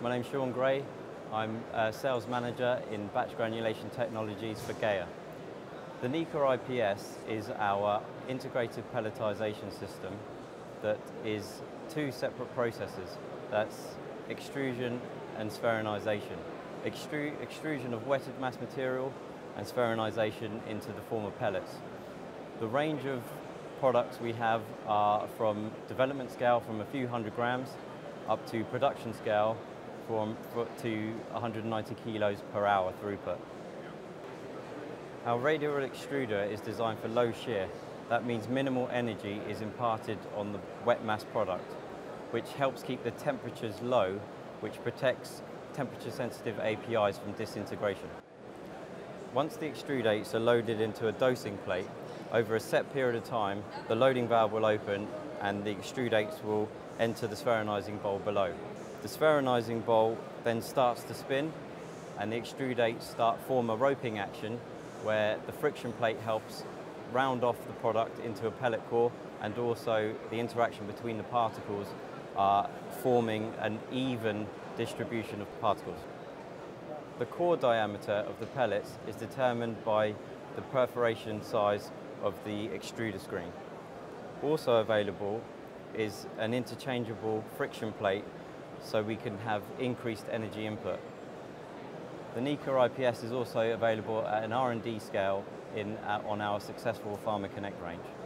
My name's Sean Gray. I'm a sales manager in batch granulation technologies for GEA. The NICA IPS is our integrated pelletization system that is two separate processes. That's extrusion and spheronization. Extrusion of wetted mass material and spheronization into the form of pellets. The range of products we have are from development scale from a few hundred grams up to production scale to 190 kilos per hour throughput. Our radial extruder is designed for low shear. That means minimal energy is imparted on the wet mass product, which helps keep the temperatures low, which protects temperature-sensitive APIs from disintegration. Once the extrudates are loaded into a dosing plate, over a set period of time, the loading valve will open and the extrudates will enter the spheronizing bowl below. The spheronizing bowl then starts to spin and the extrudates form a roping action where the friction plate helps round off the product into a pellet core, and also the interaction between the particles are forming an even distribution of particles. The core diameter of the pellets is determined by the perforation size of the extruder screen. Also available is an interchangeable friction plate so we can have increased energy input. The NICA IPS is also available at an R&D scale on our successful Pharma Connect range.